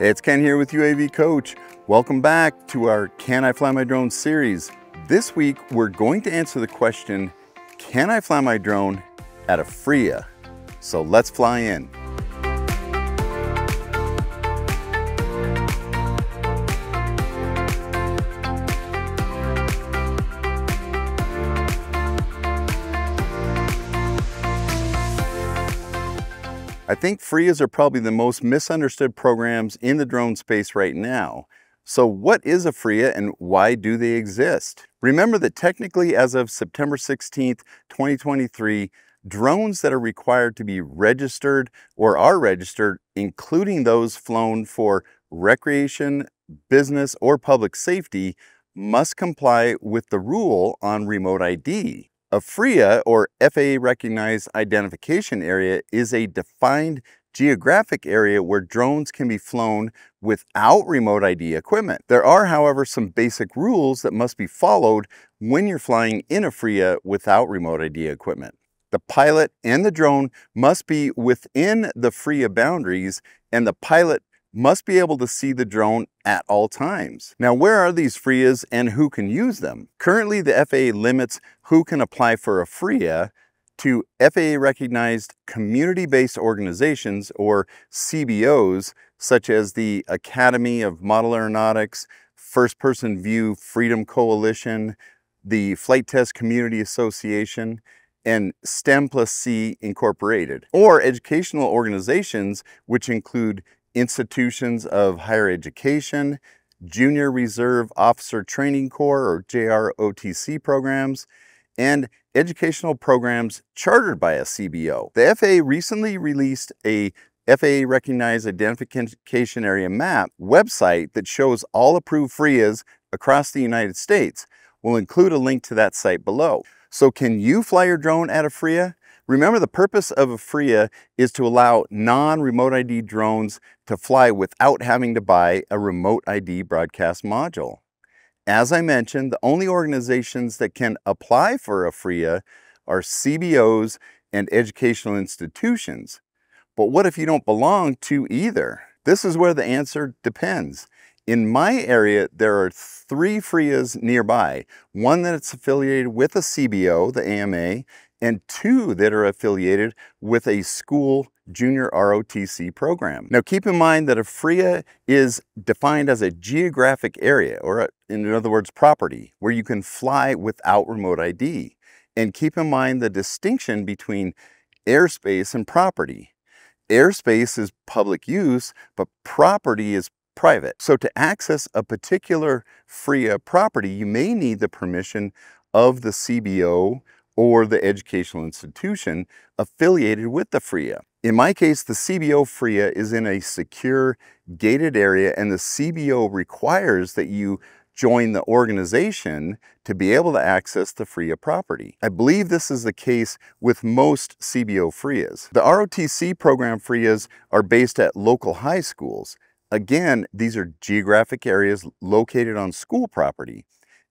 It's Ken here with UAV Coach. Welcome back to our Can I Fly My Drone series. This week, we're going to answer the question, can I fly my drone at a FRIA? So let's fly in. I think FRIAs are probably the most misunderstood programs in the drone space right now. So what is a FRIA and why do they exist? Remember that technically as of September 16th, 2023, drones that are required to be registered or are registered, including those flown for recreation, business, or public safety, must comply with the rule on Remote ID. A FRIA, or FAA-Recognized Identification Area, is a defined geographic area where drones can be flown without Remote ID equipment. There are, however, some basic rules that must be followed when you're flying in a FRIA without Remote ID equipment. The pilot and the drone must be within the FRIA boundaries, and the pilot must be able to see the drone at all times. Now, where are these FRIAs and who can use them? Currently, the FAA limits who can apply for a FRIA to FAA-recognized community-based organizations, or CBOs, such as the Academy of Model Aeronautics, First Person View Freedom Coalition, the Flight Test Community Association, and STEM Plus C Incorporated, or educational organizations, which include institutions of higher education, Junior Reserve Officer Training Corps, or JROTC programs, and educational programs chartered by a CBO. The FAA recently released a FAA-Recognized Identification Area map website that shows all approved FRIAs across the United States. We'll include a link to that site below. So can you fly your drone at a FRIA? Remember, the purpose of a FRIA is to allow non-remote ID drones to fly without having to buy a remote ID broadcast module. As I mentioned, the only organizations that can apply for a FRIA are CBOs and educational institutions. But what if you don't belong to either? This is where the answer depends. In my area, there are three FRIAs nearby, one that's affiliated with a CBO, the AMA, and two that are affiliated with a school junior ROTC program. Now, keep in mind that a FRIA is defined as a geographic area, or in other words, property, where you can fly without remote ID. And keep in mind the distinction between airspace and property. Airspace is public use, but property is private. So to access a particular FRIA property, you may need the permission of the CBO or the educational institution affiliated with the FRIA. In my case, the CBO FRIA is in a secure, gated area, and the CBO requires that you join the organization to be able to access the FRIA property. I believe this is the case with most CBO FRIAs. The ROTC program FRIAs are based at local high schools. Again, these are geographic areas located on school property,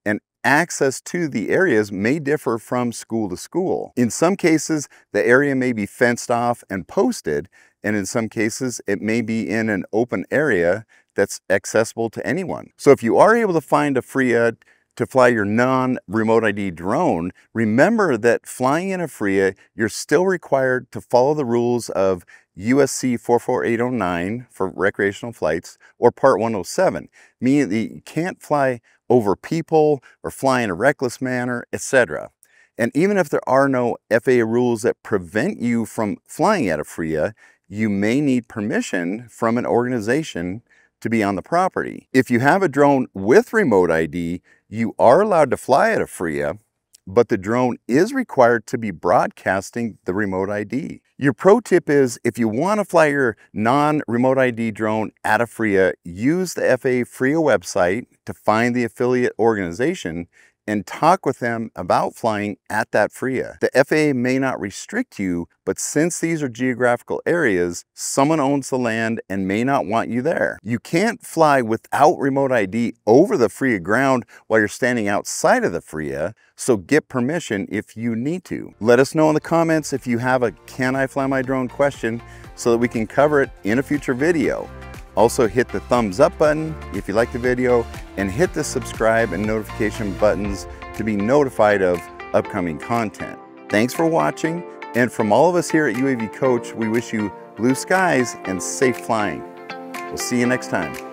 and access to the areas may differ from school to school. In some cases, the area may be fenced off and posted, and in some cases, it may be in an open area that's accessible to anyone. So if you are able to find a FRIA to fly your non-remote ID drone, remember that flying in a FRIA, you're still required to follow the rules of USC 44809 for recreational flights, or Part 107, meaning that you can't fly over people or fly in a reckless manner, etc. And even if there are no FAA rules that prevent you from flying at a FRIA, you may need permission from an organization to be on the property. If you have a drone with remote ID, you are allowed to fly at a FRIA, but the drone is required to be broadcasting the remote ID. Your pro tip is, if you want to fly your non-remote ID drone at a FRIA, use the FAA FRIA website to find the affiliate organization and talk with them about flying at that FRIA. The FAA may not restrict you, but since these are geographical areas, someone owns the land and may not want you there. You can't fly without remote ID over the FRIA ground while you're standing outside of the FRIA, so get permission if you need to. Let us know in the comments if you have a Can I Fly My Drone question so that we can cover it in a future video. Also hit the thumbs up button if you like the video, and hit the subscribe and notification buttons to be notified of upcoming content. Thanks for watching, and from all of us here at UAV Coach, we wish you blue skies and safe flying. We'll see you next time.